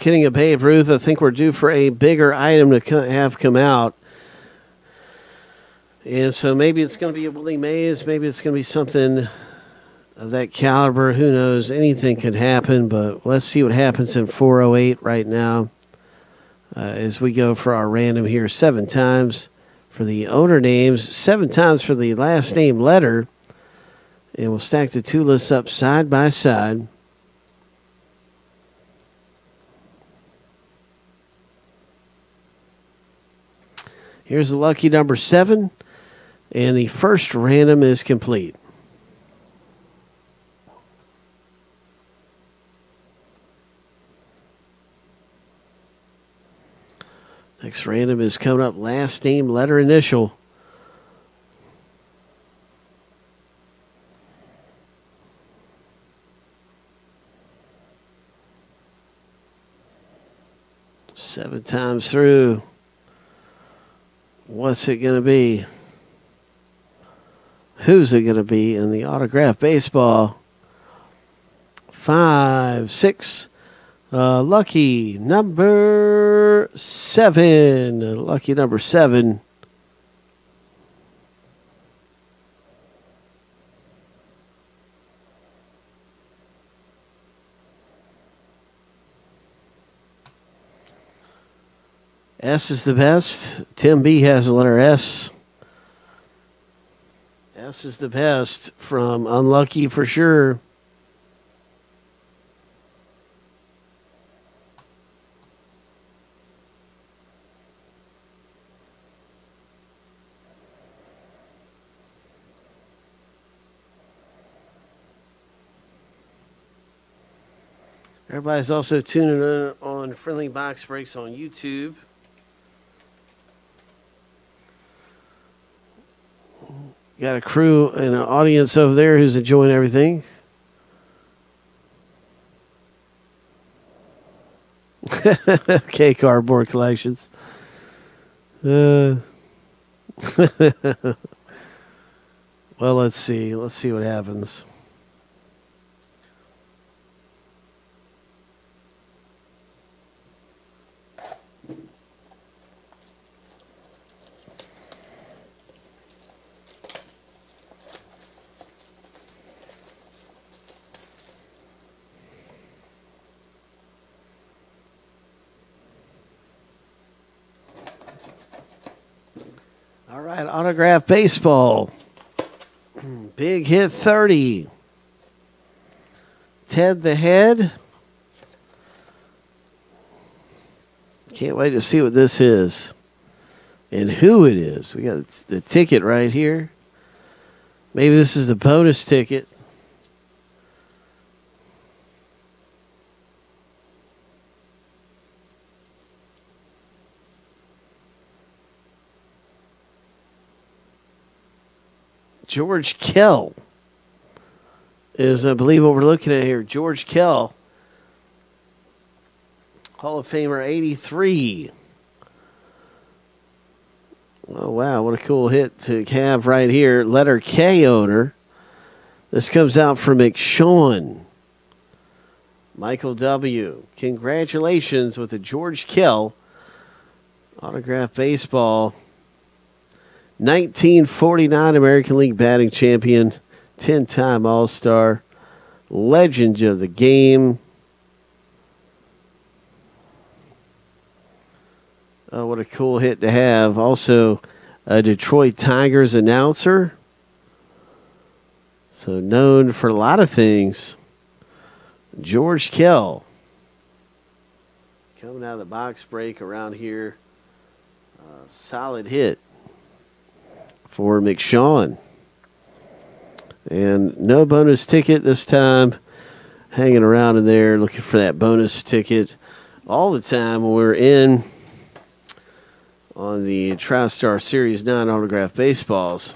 Kidding at Babe Ruth, I think we're due for a bigger item to have come out. And so maybe it's going to be a Willie Mays. Maybe it's going to be something of that caliber. Who knows? Anything could happen, but let's see what happens in 408 right now as we go for our random here 7 times for the owner names, 7 times for the last name letter. And we'll stack the 2 lists up side by side. Here's the lucky number 7, and the first random is complete. Next random is coming up, last name, letter, initial. Seven times through. What's it going to be? Who's it going to be in the autograph baseball? 5, 6. Lucky number 7. Lucky number 7. S is the best. Tim B has the letter S. S is the best from Unlucky for sure. Everybody's also tuning in on Friendly Box Breaks on YouTube. Got a crew and an audience over there who's enjoying everything. Okay, cardboard collections. Well, let's see. Let's see what happens. All right, autograph baseball. Big hit 30. Ted the Head. Can't wait to see what this is and who it is. We got the ticket right here. Maybe this is the bonus ticket. George Kell is, I believe, what we're looking at here. George Kell, Hall of Famer, 83. Oh, wow, what a cool hit to have right here. Letter K owner. This comes out for McShawn. Michael W. Congratulations with the George Kell autograph baseball. 1949 American League batting champion, 10-time All-Star, legend of the game. Oh, what a cool hit to have. Also, a Detroit Tigers announcer. So known for a lot of things. George Kell. Coming out of the box break around here. Solid hit for McShawn. And no bonus ticket this time. Hanging around in there looking for that bonus ticket all the time when we're in on the TriStar Series 9 autograph baseballs.